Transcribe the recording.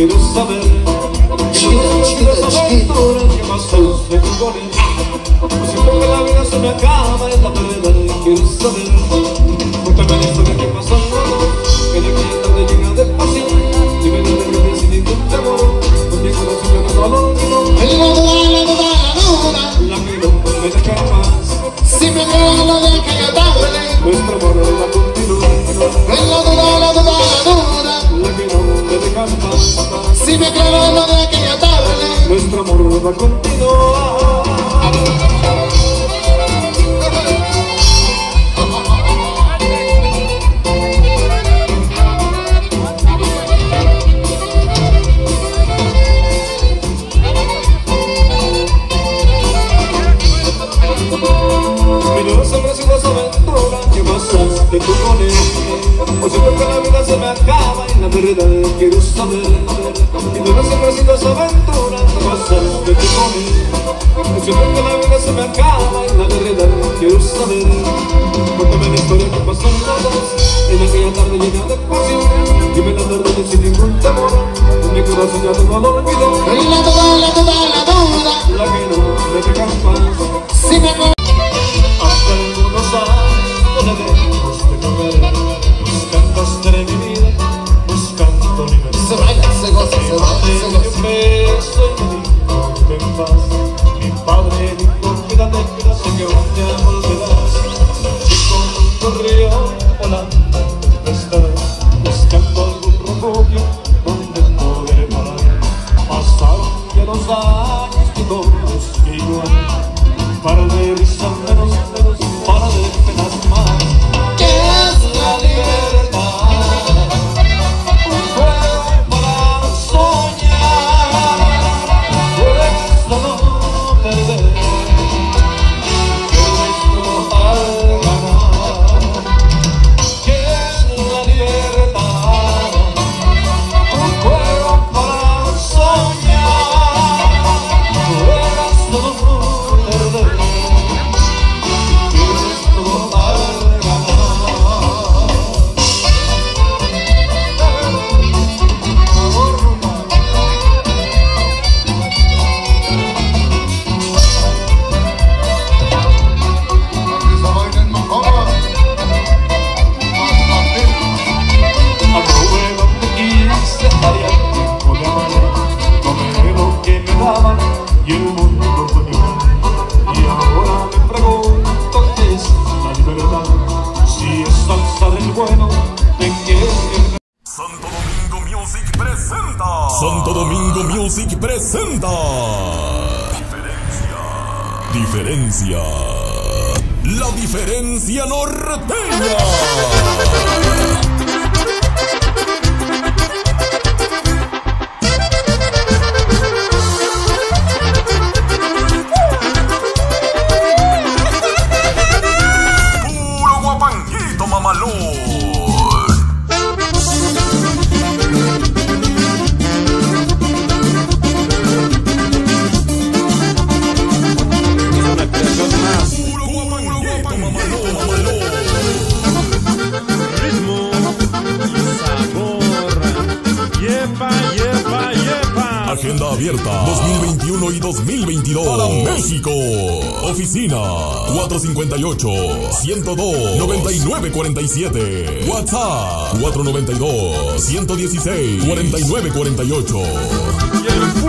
Quiero saber por qué pasos de jugones. Pues siento que la vida se me acaba y la verdad quiero saber. Cuéntame la historia que pasó, que la vida me llena de pasión. Dime de mi vida sin ningún temor, con mi corazón yo no lo olvido. El la miro, no me deja más. Si me quedo no deja que darle nuestro amor de la continúa. Si me clavan la de aquella tarde, nuestro amor va a continuar. Miro sobre si las aventuras que pasas de tu conejo. Por siempre que la vida se me acaba y la verdad quiero saber. Y no se me sido esa aventura, no pasas de ti conmigo. Siento que la vida se me acaba y la verdad quiero saber. Cuéntame la historia que pasó en la dos, en aquella tarde llena de pasión. Dime la verdad sin ningún temor, mi corazón ya no lo olvidó. La duda, la que no me deja en paz. Si me voy hasta el mundo sabe, no le dejamos de comer. Buscando de mi vida, buscando libertad. Se baila, se goza, se va. WhatsApp 492-116-4948.